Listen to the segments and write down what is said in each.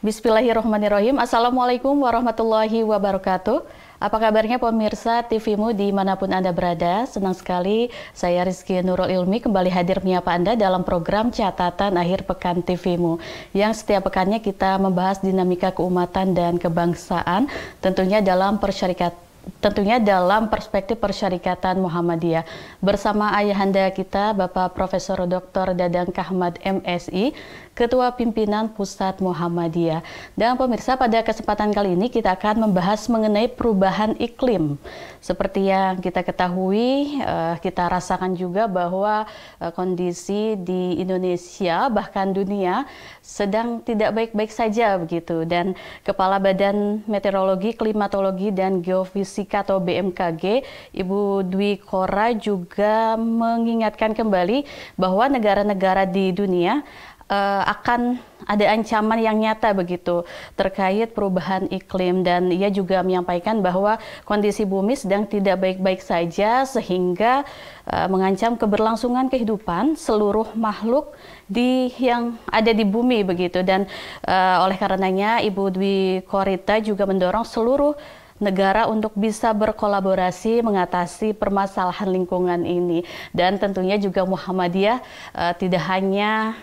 Bismillahirrahmanirrahim. Assalamualaikum warahmatullahi wabarakatuh. Apa kabarnya pemirsa TVMU dimanapun Anda berada? Senang sekali saya Rizky Nurul Ilmi kembali hadir menyapa Anda dalam program Catatan Akhir Pekan TVMU yang setiap pekannya kita membahas dinamika keumatan dan kebangsaan tentunya dalam perspektif persyarikatan Muhammadiyah. Bersama ayahanda kita Bapak Profesor Dr. Dadang Kahmad MSI, Ketua Pimpinan Pusat Muhammadiyah. Dan pemirsa, pada kesempatan kali ini kita akan membahas mengenai perubahan iklim. Seperti yang kita ketahui, kita rasakan juga bahwa kondisi di Indonesia bahkan dunia sedang tidak baik-baik saja begitu. Dan Kepala Badan Meteorologi, Klimatologi dan Geofisika atau BMKG, Ibu Dwi Kora juga mengingatkan kembali bahwa negara-negara di dunia akan ada ancaman yang nyata begitu terkait perubahan iklim, dan ia juga menyampaikan bahwa kondisi bumi sedang tidak baik-baik saja sehingga mengancam keberlangsungan kehidupan seluruh makhluk yang ada di bumi begitu. Dan oleh karenanya Ibu Dwi Korita juga mendorong seluruh negara untuk bisa berkolaborasi mengatasi permasalahan lingkungan ini. Dan tentunya juga Muhammadiyah tidak hanya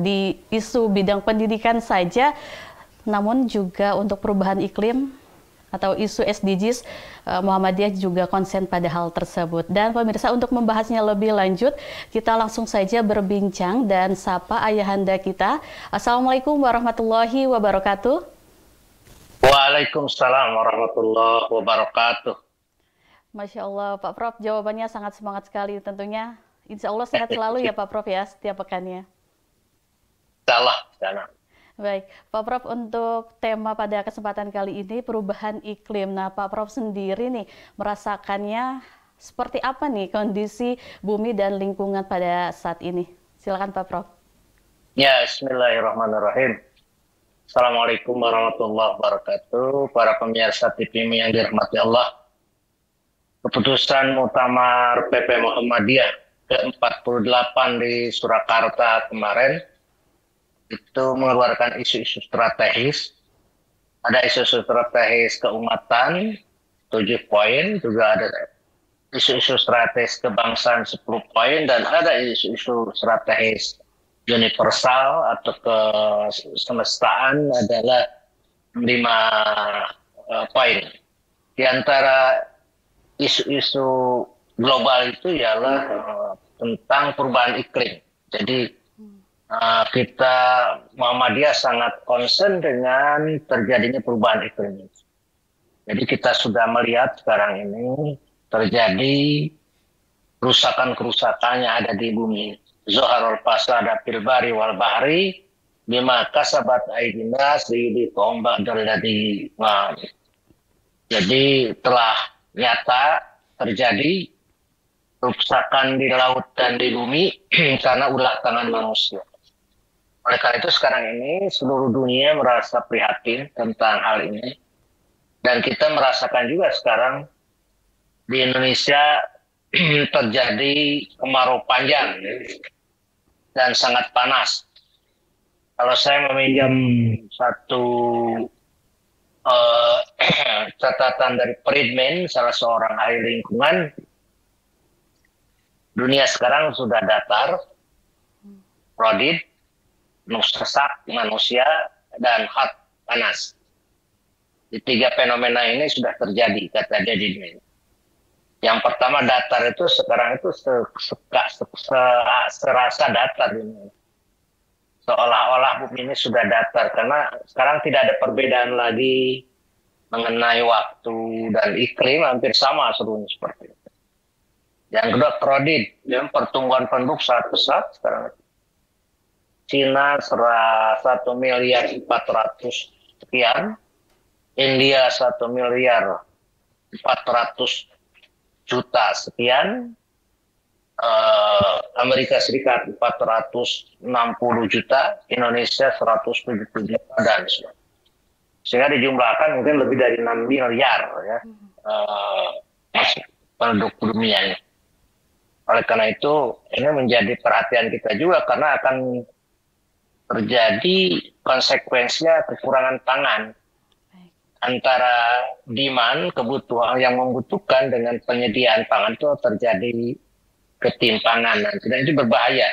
di isu bidang pendidikan saja, namun juga untuk perubahan iklim atau isu SDGs, Muhammadiyah juga konsen pada hal tersebut. Dan pemirsa, untuk membahasnya lebih lanjut, kita langsung saja berbincang dan sapa ayahanda kita. Assalamualaikum warahmatullahi wabarakatuh. Waalaikumsalam warahmatullahi wabarakatuh. Masya Allah Pak Prof, jawabannya sangat semangat sekali tentunya. Insya Allah sehat selalu ya Pak Prof ya setiap pekannya. Baik, Pak Prof, untuk tema pada kesempatan kali ini perubahan iklim. Nah, Pak Prof sendiri nih merasakannya seperti apa nih kondisi bumi dan lingkungan pada saat ini? Silakan Pak Prof. Ya, bismillahirrahmanirrahim. Assalamualaikum warahmatullahi wabarakatuh. Para pemirsa TVMU yang dirahmati Allah. Keputusan Muktamar PP Muhammadiyah ke-48 di Surakarta kemarin itu mengeluarkan isu-isu strategis. Ada isu-isu strategis keumatan 7 poin, juga ada isu-isu strategis kebangsaan 10 poin, dan ada isu-isu strategis universal atau kesemestaan adalah 5 poin. Di antara isu-isu global itu ialah tentang perubahan iklim. Jadi kita Muhammadiyah sangat concern dengan terjadinya perubahan iklim. Jadi kita sudah melihat sekarang ini terjadi kerusakan-kerusakan yang ada di bumi. Zoharul fasada fil bari wal bahri bima kasabat aydin nas liudhihim bi'adzabin alim. Jadi telah nyata terjadi kerusakan di laut dan di bumi karena ulah tangan manusia. Oleh karena itu sekarang ini seluruh dunia merasa prihatin tentang hal ini. Dan kita merasakan juga sekarang di Indonesia terjadi kemarau panjang dan sangat panas. Kalau saya meminjam satu catatan dari Friedman, salah seorang ahli lingkungan, dunia sekarang sudah datar, rodid, sesak manusia, dan hot panas. Di 3 fenomena ini sudah terjadi, kata dia di dunia. Yang pertama datar itu sekarang itu serasa datar ini. Seolah-olah bumi ini sudah datar, karena sekarang tidak ada perbedaan lagi mengenai waktu dan iklim, hampir sama seluruhnya seperti itu. Yang kedua kredit, yang pertumbuhan penduduk sangat pesat sekarang itu. Cina 1.400 sekian, India 1.400 juta sekian, Amerika Serikat 460 juta, Indonesia 170 juta dan sebagainya. Sehingga dijumlahkan mungkin lebih dari 6 miliar ya penduduk dunia. Oleh karena itu ini menjadi perhatian kita juga, karena akan terjadi konsekuensinya kekurangan pangan antara demand, kebutuhan yang membutuhkan dengan penyediaan pangan itu terjadi ketimpangan. Dan itu berbahaya.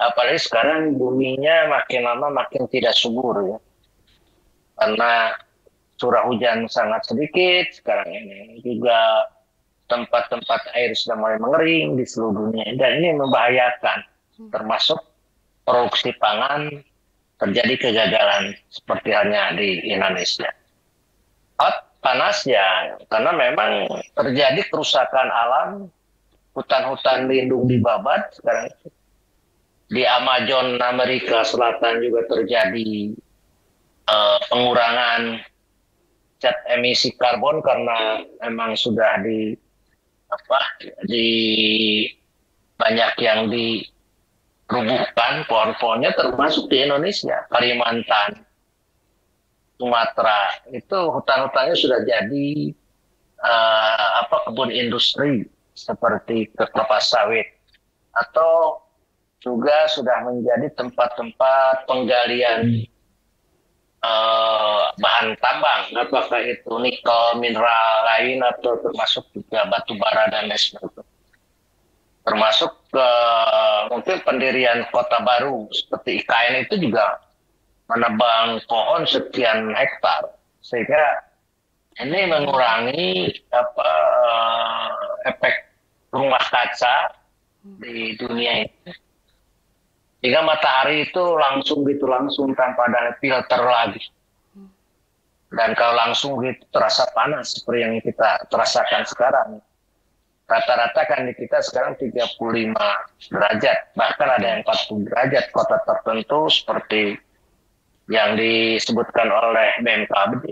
Apalagi sekarang buminya makin lama makin tidak subur ya. Karena curah hujan sangat sedikit sekarang ini. Juga tempat-tempat air sudah mulai mengering di seluruh dunia. Dan ini membahayakan, termasuk produksi pangan terjadi kegagalan seperti halnya di Indonesia. Panas ya, karena memang terjadi kerusakan alam, hutan-hutan lindung dibabat sekarang. Di Amazon Amerika Selatan juga terjadi pengurangan cat emisi karbon karena memang sudah banyak yang dirubuhkan pohon-pohonnya, termasuk di Indonesia, Kalimantan, Sumatera itu hutan-hutannya sudah jadi kebun industri seperti kelapa sawit atau juga sudah menjadi tempat-tempat penggalian bahan tambang, apakah itu nikel, mineral lain, atau termasuk juga batu bara dan lain sebagainya. Termasuk mungkin pendirian kota baru seperti IKN itu juga menebang pohon sekian hektar, sehingga ini mengurangi efek rumah kaca di dunia itu. Sehingga matahari itu langsung tanpa ada filter lagi. Dan kalau langsung gitu terasa panas seperti yang kita terasakan sekarang. Rata-rata kan di kita sekarang 35 derajat, bahkan ada yang 40 derajat kota tertentu seperti yang disebutkan oleh BMKG,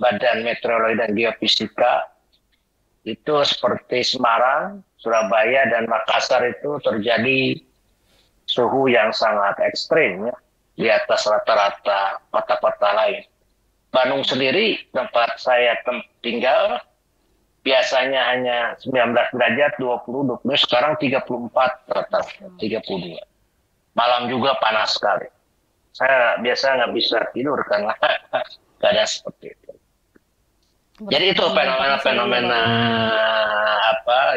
Badan Meteorologi dan Geofisika, itu seperti Semarang, Surabaya, dan Makassar itu terjadi suhu yang sangat ekstrim ya, di atas rata-rata kota-kota lain. Bandung sendiri, tempat saya tinggal, biasanya hanya 19 derajat, 20, 20, sekarang 34 rata-rata, 32. Malam juga panas sekali. Saya biasa nggak bisa tidur karena keadaan seperti itu. Jadi itu fenomena-fenomena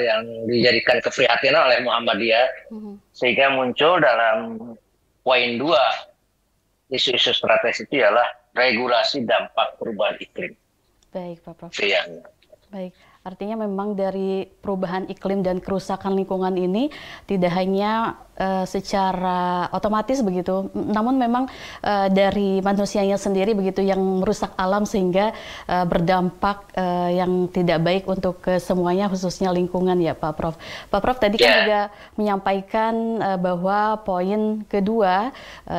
yang dijadikan keprihatinan oleh Muhammadiyah, sehingga muncul dalam poin 2 isu-isu strategis itu ialah regulasi dampak perubahan iklim. Baik, Pak Prof. Siang. Baik. Artinya memang dari perubahan iklim dan kerusakan lingkungan ini tidak hanya secara otomatis begitu, namun memang dari manusianya sendiri begitu yang merusak alam sehingga berdampak yang tidak baik untuk semuanya, khususnya lingkungan ya Pak Prof. Pak Prof tadi kan juga menyampaikan bahwa poin kedua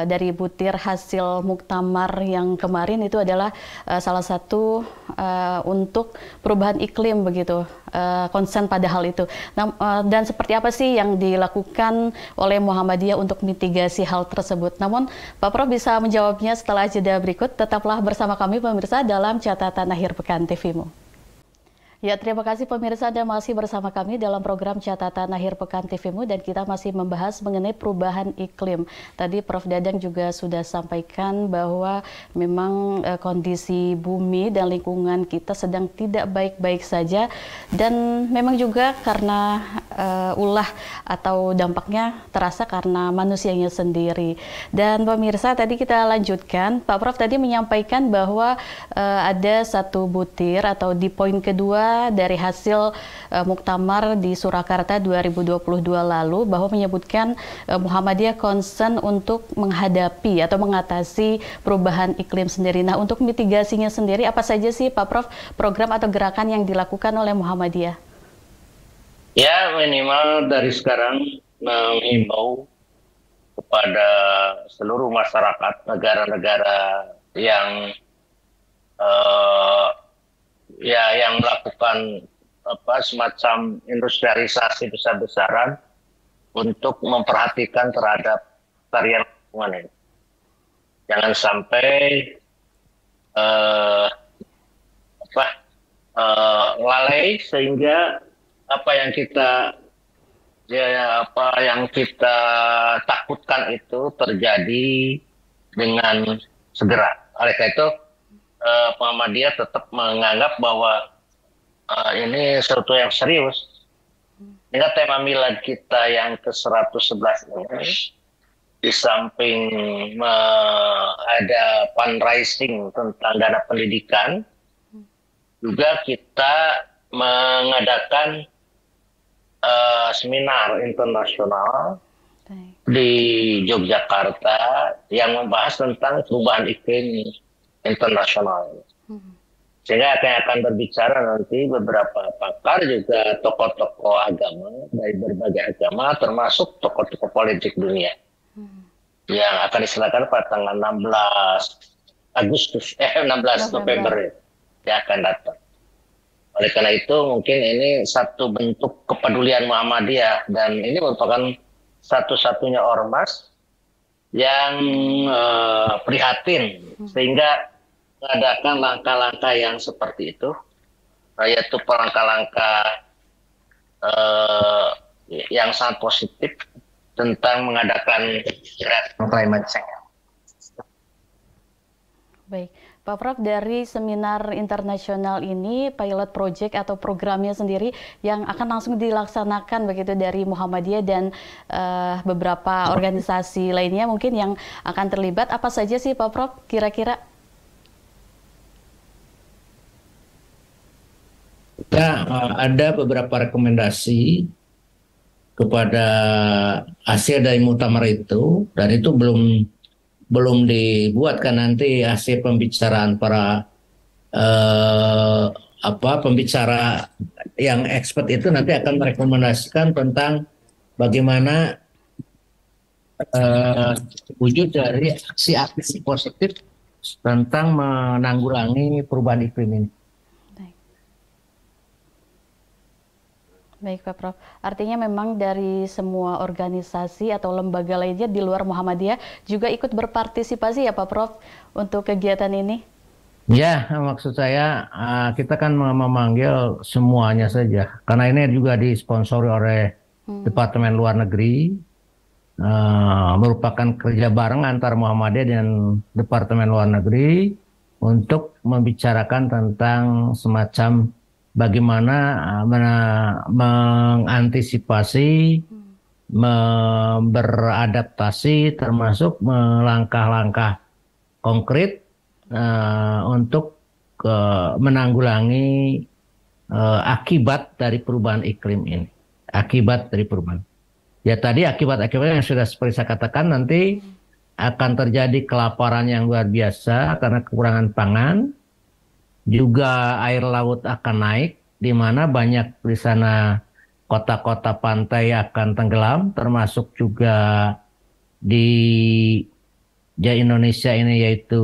dari butir hasil muktamar yang kemarin itu adalah salah satu untuk perubahan iklim begitu, konsen pada hal itu. Nah, dan seperti apa sih yang dilakukan oleh Muhammadiyah untuk mitigasi hal tersebut? Namun Pak Prof bisa menjawabnya setelah jeda berikut. Tetaplah bersama kami pemirsa dalam catatan akhir pekan TVMU. Ya, terima kasih pemirsa Anda masih bersama kami dalam program catatan akhir pekan TVMU dan kita masih membahas mengenai perubahan iklim. Tadi Prof Dadang juga sudah sampaikan bahwa memang kondisi bumi dan lingkungan kita sedang tidak baik-baik saja dan memang juga karena ulah atau dampaknya terasa karena manusianya sendiri. Dan pemirsa tadi kita lanjutkan, Pak Prof tadi menyampaikan bahwa ada satu butir atau di poin kedua dari hasil Muktamar di Surakarta 2022 lalu bahwa menyebutkan Muhammadiyah concern untuk menghadapi atau mengatasi perubahan iklim sendiri. Nah, untuk mitigasinya sendiri apa saja sih Pak Prof program atau gerakan yang dilakukan oleh Muhammadiyah? Ya, minimal dari sekarang menghimbau kepada seluruh masyarakat negara-negara yang yang melakukan semacam industrialisasi besar-besaran untuk memperhatikan terhadap tarian lingkungan ini. Jangan sampai lalai sehingga apa yang kita Ya, apa yang kita takutkan itu terjadi dengan segera. Oleh karena itu, Muhammadiyah tetap menganggap bahwa ini sesuatu yang serius. Dengan tema milad kita yang ke-111 ini, di samping ada fundraising tentang dana pendidikan, juga kita mengadakan seminar internasional di Yogyakarta yang membahas tentang perubahan iklim internasional. Sehingga akan berbicara nanti beberapa pakar, juga tokoh-tokoh agama dari berbagai agama, termasuk tokoh-tokoh politik dunia, yang akan diselenggarakan pada tanggal 16 November yang akan datang. Oleh karena itu, mungkin ini satu bentuk kepedulian Muhammadiyah, dan ini merupakan satu-satunya ormas yang prihatin sehingga mengadakan langkah-langkah yang seperti itu, yaitu langkah-langkah yang sangat positif tentang mengadakan climate change. Baik. Pak Prof, dari seminar internasional ini, pilot project atau programnya sendiri yang akan langsung dilaksanakan begitu dari Muhammadiyah dan beberapa organisasi lainnya mungkin yang akan terlibat, apa saja sih Pak Prof kira-kira? Ya, ada beberapa rekomendasi kepada hasil dari muktamar itu, dan itu belum dibuatkan. Nanti hasil pembicaraan para pembicara yang expert itu nanti akan merekomendasikan tentang bagaimana wujud dari aksi-aksi positif tentang menanggulangi perubahan iklim ini. Baik Pak Prof, artinya memang dari semua organisasi atau lembaga lainnya di luar Muhammadiyah juga ikut berpartisipasi ya Pak Prof untuk kegiatan ini? Ya, maksud saya kita kan memanggil semuanya saja, karena ini juga disponsori oleh Departemen Luar Negeri, merupakan kerja bareng antara Muhammadiyah dan Departemen Luar Negeri untuk membicarakan tentang semacam bagaimana mengantisipasi, beradaptasi, termasuk melangkah-langkah konkret untuk menanggulangi akibat dari perubahan iklim ini. Akibat dari perubahan. Ya tadi akibat-akibatnya yang sudah seperti saya katakan, nanti akan terjadi kelaparan yang luar biasa karena kekurangan pangan. Juga air laut akan naik, di mana banyak di sana kota-kota pantai akan tenggelam, termasuk juga di Indonesia ini, yaitu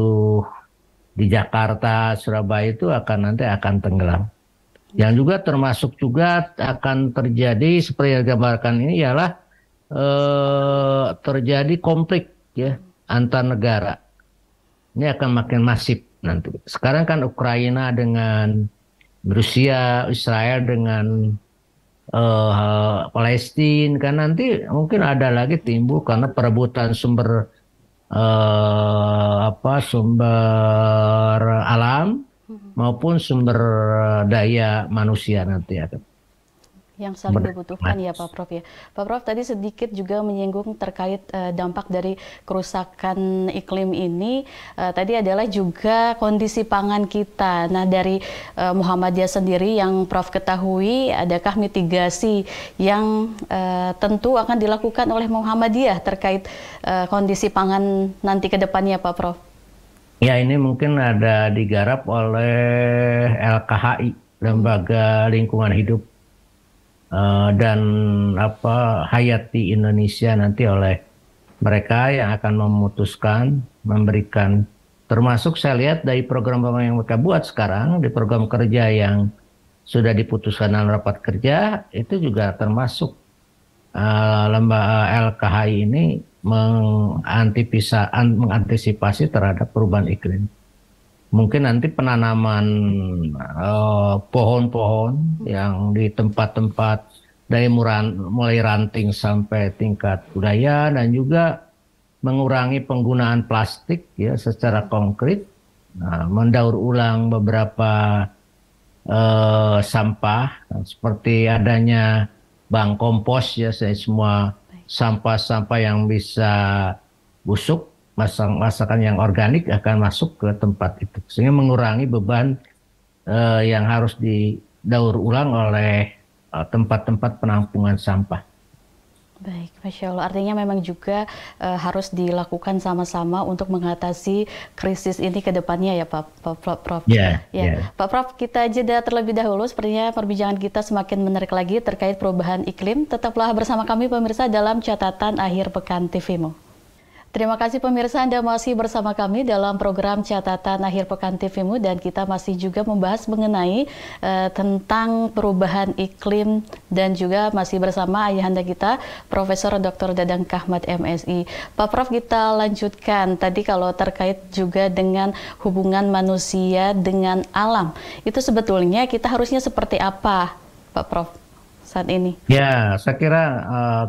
di Jakarta, Surabaya itu nanti akan tenggelam. Yang juga termasuk juga akan terjadi seperti yang digambarkan ini ialah terjadi konflik ya antar negara. Ini akan makin masif. Nanti sekarang kan Ukraina dengan Rusia, Israel dengan Palestina, kan nanti mungkin ada lagi timbul karena perebutan sumber sumber alam maupun sumber daya manusia nanti ada. Yang saling dibutuhkan ya Pak Prof ya. Pak Prof tadi sedikit juga menyinggung terkait dampak dari kerusakan iklim ini. Tadi adalah juga kondisi pangan kita. Nah dari Muhammadiyah sendiri yang Prof ketahui, adakah mitigasi yang tentu akan dilakukan oleh Muhammadiyah terkait kondisi pangan nanti ke depannya Pak Prof? Ya ini mungkin ada digarap oleh LKHI, Lembaga Lingkungan Hidup dan Hayati Indonesia, nanti oleh mereka yang akan memutuskan, memberikan, termasuk saya lihat dari program yang mereka buat sekarang di program kerja yang sudah diputuskan dalam rapat kerja itu juga termasuk lembaga LKHI ini mengantisipasi terhadap perubahan iklim. Mungkin nanti penanaman pohon-pohon yang di tempat-tempat dari mulai ranting sampai tingkat budaya, dan juga mengurangi penggunaan plastik ya secara konkret, nah, mendaur ulang beberapa sampah seperti adanya bank kompos ya, saya semua sampah-sampah yang bisa busuk, masakan yang organik akan masuk ke tempat itu, sehingga mengurangi beban yang harus didaur ulang oleh tempat-tempat penampungan sampah. Baik, Masya Allah. Artinya memang juga harus dilakukan sama-sama untuk mengatasi krisis ini ke depannya ya Pak Prof. Pak Prof, kita jeda terlebih dahulu. Sepertinya perbincangan kita semakin menarik lagi terkait perubahan iklim. Tetaplah bersama kami pemirsa dalam catatan akhir pekan TVMO. Terima kasih pemirsa, Anda masih bersama kami dalam program catatan akhir pekan TVMU, dan kita masih juga membahas mengenai tentang perubahan iklim, dan juga masih bersama ayahanda kita Profesor Dr. Dadang Kahmad MSI. Pak Prof, kita lanjutkan tadi kalau terkait juga dengan hubungan manusia dengan alam. Itu sebetulnya kita harusnya seperti apa Pak Prof saat ini? Ya, saya kira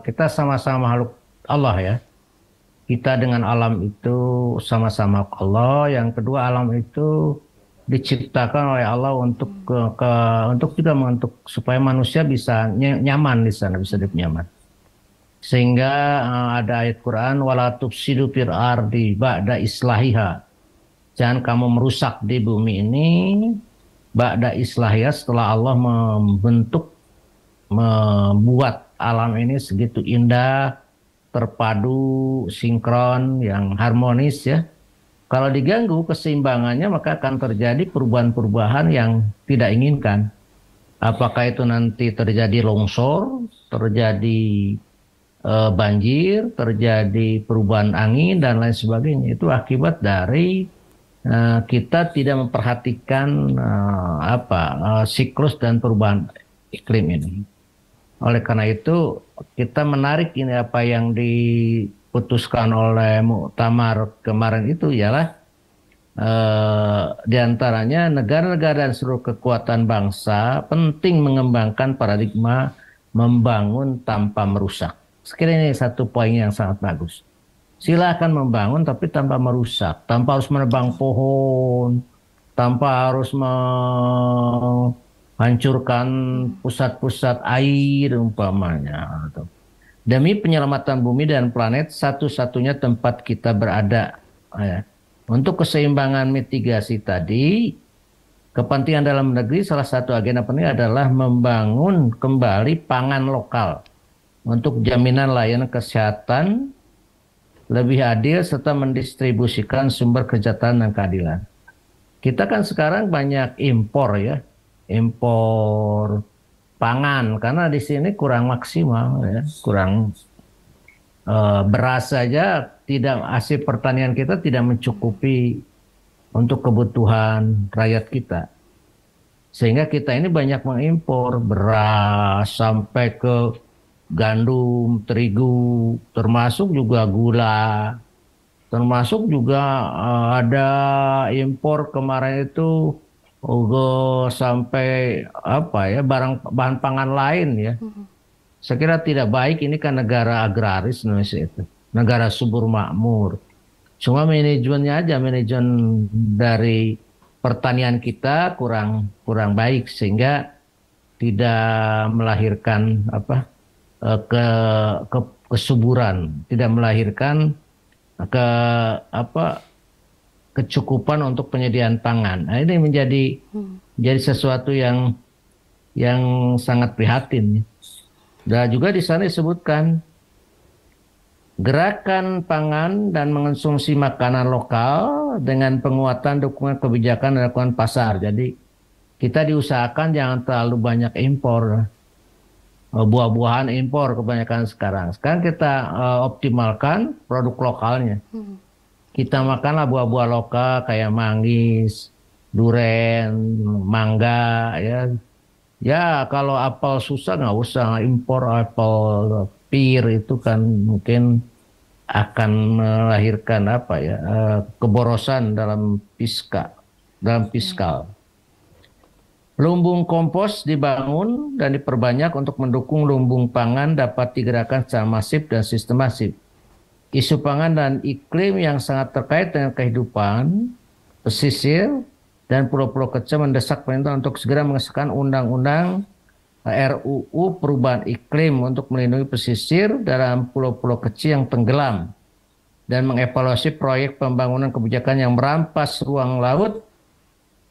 kita sama-sama makhluk Allah ya. Kita dengan alam itu sama-sama Allah. Yang kedua, alam itu diciptakan oleh Allah untuk juga supaya manusia bisa nyaman di sana, bisa hidup nyaman. Sehingga ada ayat Quran, wala tufsidu fil ardi ba'da islahiha. Jangan kamu merusak di bumi ini ba'da islahiha, setelah Allah membentuk, membuat alam ini segitu indah, terpadu, sinkron, yang harmonis ya. Kalau diganggu keseimbangannya, maka akan terjadi perubahan-perubahan yang tidak inginkan. Apakah itu nanti terjadi longsor, terjadi banjir, terjadi perubahan angin, dan lain sebagainya. Itu akibat dari kita tidak memperhatikan siklus dan perubahan iklim ini. Oleh karena itu, kita menarik ini apa yang diputuskan oleh Muktamar kemarin itu ialah diantaranya negara-negara dan seluruh kekuatan bangsa penting mengembangkan paradigma membangun tanpa merusak. Sekiranya ini satu poin yang sangat bagus. Silakan membangun tapi tanpa merusak, tanpa harus menebang pohon, tanpa harus hancurkan pusat-pusat air umpamanya. Demi penyelamatan bumi dan planet, satu-satunya tempat kita berada. Untuk keseimbangan mitigasi tadi, kepentingan dalam negeri, salah satu agenda penting adalah membangun kembali pangan lokal untuk jaminan layanan kesehatan lebih adil serta mendistribusikan sumber kejahatan dan keadilan. Kita kan sekarang banyak impor ya, impor pangan karena di sini kurang maksimal ya, kurang beras saja tidak, hasil pertanian kita tidak mencukupi untuk kebutuhan rakyat kita, sehingga kita ini banyak mengimpor beras sampai ke gandum, terigu, termasuk juga gula, termasuk juga ada impor kemarin itu sampai bahan pangan lain ya. Saya kira tidak baik, ini kan negara agraris Indonesia itu, negara subur makmur. Cuma manajemennya aja, manajemen dari pertanian kita kurang baik, sehingga tidak melahirkan kesuburan, tidak melahirkan kecukupan untuk penyediaan pangan. Nah, ini menjadi sesuatu yang sangat prihatin. Dan juga di sana disebutkan gerakan pangan dan mengonsumsi makanan lokal dengan penguatan dukungan kebijakan dan dukungan pasar. Jadi kita diusahakan jangan terlalu banyak impor, buah-buahan impor kebanyakan sekarang. Sekarang kita optimalkan produk lokalnya. Kita makanlah buah-buah lokal kayak manggis, duren, mangga ya. Ya kalau apel susah nggak usah impor apel pir, itu kan mungkin akan melahirkan keborosan dalam fiskal. Lumbung kompos dibangun dan diperbanyak untuk mendukung lumbung pangan dapat digerakkan secara masif dan sistematik. Isu pangan dan iklim yang sangat terkait dengan kehidupan pesisir dan pulau-pulau kecil mendesak pemerintah untuk segera mengesahkan undang-undang RUU perubahan iklim untuk melindungi pesisir dalam pulau-pulau kecil yang tenggelam dan mengevaluasi proyek pembangunan kebijakan yang merampas ruang laut,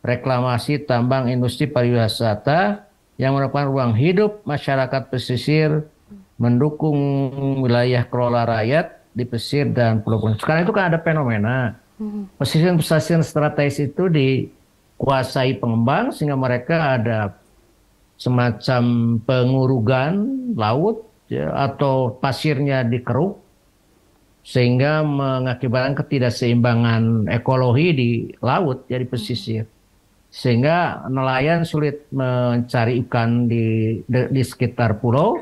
reklamasi tambang industri pariwisata yang merupakan ruang hidup masyarakat pesisir, mendukung wilayah kelola rakyat di pesisir dan pulau-pulau. Sekarang itu kan ada fenomena pesisir-pesisir strategis itu dikuasai pengembang sehingga mereka ada semacam pengurugan laut ya, atau pasirnya dikeruk sehingga mengakibatkan ketidakseimbangan ekologi di laut ya, di pesisir. Sehingga nelayan sulit mencari ikan di sekitar pulau.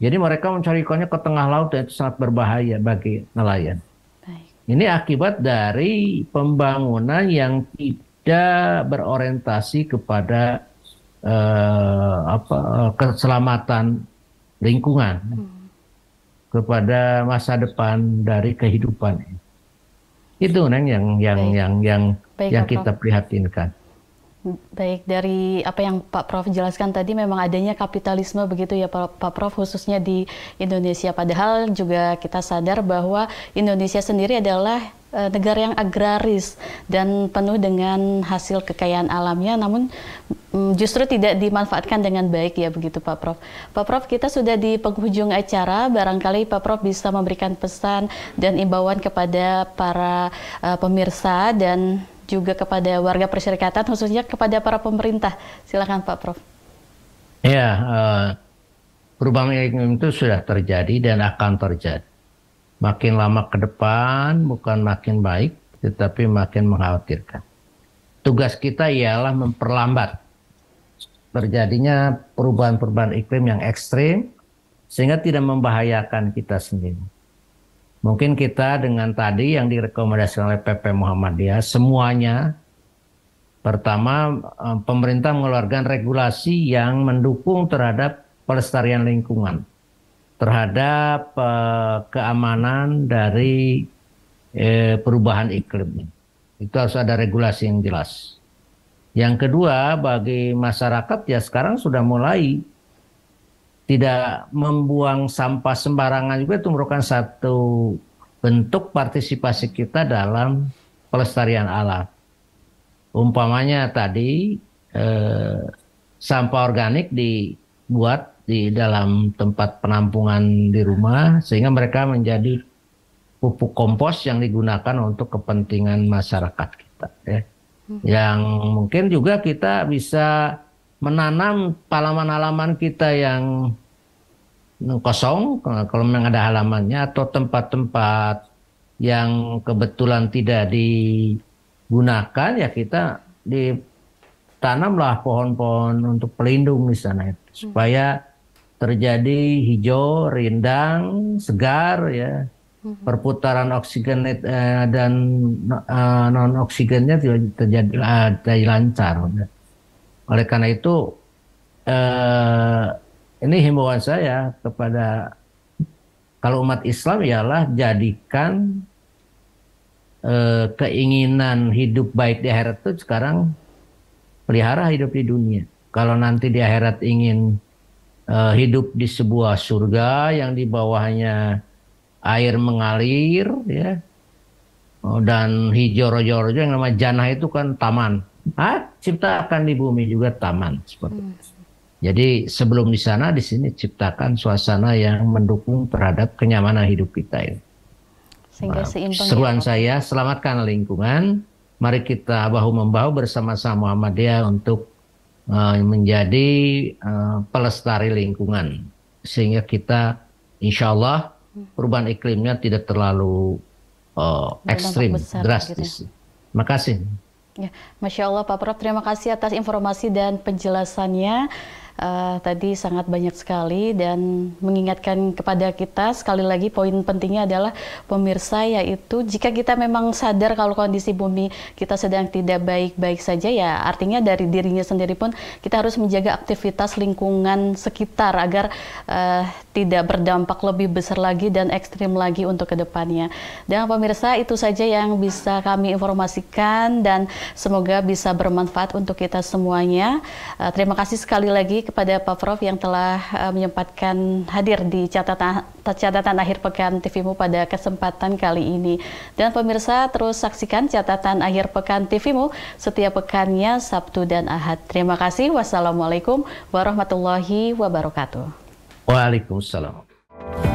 Jadi mereka mencari ikannya ke tengah laut dan itu sangat berbahaya bagi nelayan. Baik. Ini akibat dari pembangunan yang tidak berorientasi kepada keselamatan lingkungan, kepada masa depan dari kehidupan. Itu yang kita prihatinkan. Baik, dari apa yang Pak Prof jelaskan tadi memang adanya kapitalisme begitu ya Pak Prof, khususnya di Indonesia. Padahal juga kita sadar bahwa Indonesia sendiri adalah negara yang agraris dan penuh dengan hasil kekayaan alamnya, namun justru tidak dimanfaatkan dengan baik ya begitu Pak Prof. Pak Prof, kita sudah di penghujung acara, barangkali Pak Prof bisa memberikan pesan dan imbauan kepada para pemirsa dan juga kepada warga persyarikatan, khususnya kepada para pemerintah. Silakan Pak Prof. Ya, perubahan iklim itu sudah terjadi dan akan terjadi. Makin lama ke depan, bukan makin baik, tetapi makin mengkhawatirkan. Tugas kita ialah memperlambat terjadinya perubahan-perubahan iklim yang ekstrim, sehingga tidak membahayakan kita sendiri. Mungkin kita dengan tadi yang direkomendasikan oleh PP Muhammadiyah semuanya, pertama pemerintah mengeluarkan regulasi yang mendukung terhadap pelestarian lingkungan, terhadap keamanan dari perubahan iklim. Itu harus ada regulasi yang jelas. Yang kedua, bagi masyarakat ya sekarang sudah mulai tidak membuang sampah sembarangan juga, itu merupakan satu bentuk partisipasi kita dalam pelestarian alam. Umpamanya tadi sampah organik dibuat di dalam tempat penampungan di rumah sehingga mereka menjadi pupuk kompos yang digunakan untuk kepentingan masyarakat kita. Ya. Yang mungkin juga kita bisa menanam halaman-halaman kita yang kosong, kalau memang ada halamannya, atau tempat-tempat yang kebetulan tidak digunakan, ya kita ditanamlah pohon-pohon untuk pelindung di sana, supaya terjadi hijau, rindang, segar, ya, perputaran oksigen dan non oksigennya terjadi lancar. Ya. Oleh karena itu, ini himbauan saya kepada kalau umat Islam ialah jadikan keinginan hidup baik di akhirat itu sekarang, pelihara hidup di dunia. Kalau nanti di akhirat ingin hidup di sebuah surga yang di bawahnya air mengalir, ya, dan hijau-rojo-rojo yang namanya jannah itu kan taman. Ciptakan di bumi juga taman seperti itu. Jadi sebelum di sana, di sini ciptakan suasana yang mendukung terhadap kenyamanan hidup kita ini. Seruan saya, selamatkan lingkungan. Mari kita bahu-membahu bersama-sama Muhammadiyah untuk menjadi pelestari lingkungan. Sehingga kita insya Allah perubahan iklimnya tidak terlalu ekstrim, drastis. Terima kasih. Ya, Masya Allah Pak Prof, terima kasih atas informasi dan penjelasannya. tadi sangat banyak sekali dan mengingatkan kepada kita sekali lagi poin pentingnya adalah pemirsa, yaitu jika kita memang sadar kalau kondisi bumi kita sedang tidak baik-baik saja, ya artinya dari dirinya sendiri pun kita harus menjaga aktivitas lingkungan sekitar agar tidak berdampak lebih besar lagi dan ekstrim lagi untuk kedepannya. Dan pemirsa, itu saja yang bisa kami informasikan dan semoga bisa bermanfaat untuk kita semuanya. Terima kasih sekali lagi kepada Pak Prof yang telah menyempatkan hadir di catatan akhir pekan TVMU pada kesempatan kali ini. Dan pemirsa, terus saksikan catatan akhir pekan TVMU setiap pekannya Sabtu dan Ahad. Terima kasih. Wassalamualaikum warahmatullahi wabarakatuh. Waalaikumsalam.